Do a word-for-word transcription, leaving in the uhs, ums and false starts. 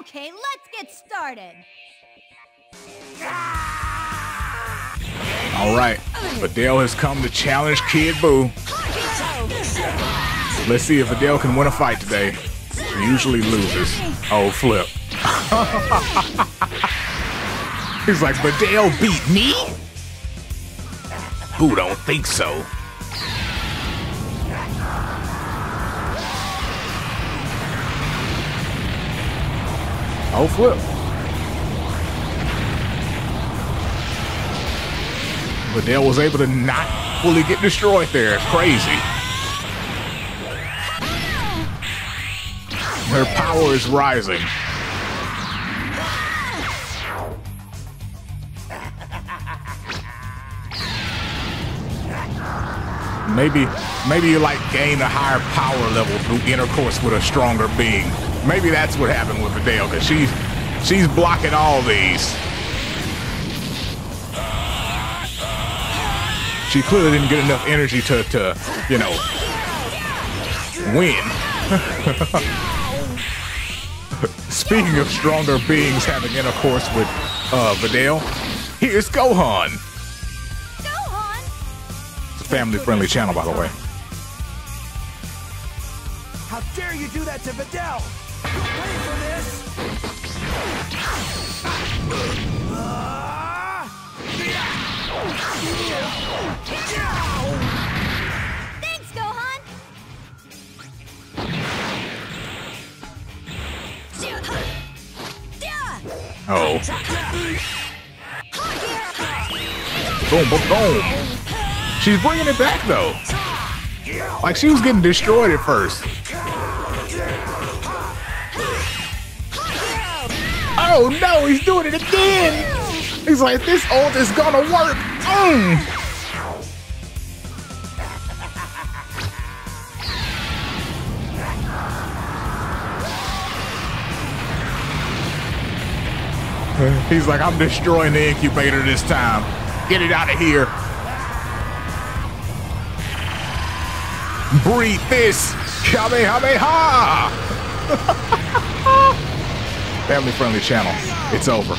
Okay, let's get started. All right, Videl has come to challenge Kid Buu. Let's see if Videl can win a fight today. He usually loses. Oh, flip. He's like, Videl beat me? Buu don't think so. Oh, flip. Videl was able to not fully get destroyed there. Crazy. Her power is rising. Maybe, maybe you like gain a higher power level through intercourse with a stronger being. Maybe that's what happened with Videl, because she's, she's blocking all these. She clearly didn't get enough energy to, to you know, win. Speaking of stronger beings having intercourse with uh, Videl, here's Gohan. Gohan. It's a family-friendly channel, by the way. How dare you do that to Videl? You'll pay for this! Thanks, Gohan! Oh. Boom, boom, boom! She's bringing it back, though! Like, she was getting destroyed at first. Oh no, he's doing it again! He's like, this ult is gonna work! Mm. He's like, I'm destroying the incubator this time. Get it out of here. Breathe this! Kamehameha! Family-friendly channel. It's over.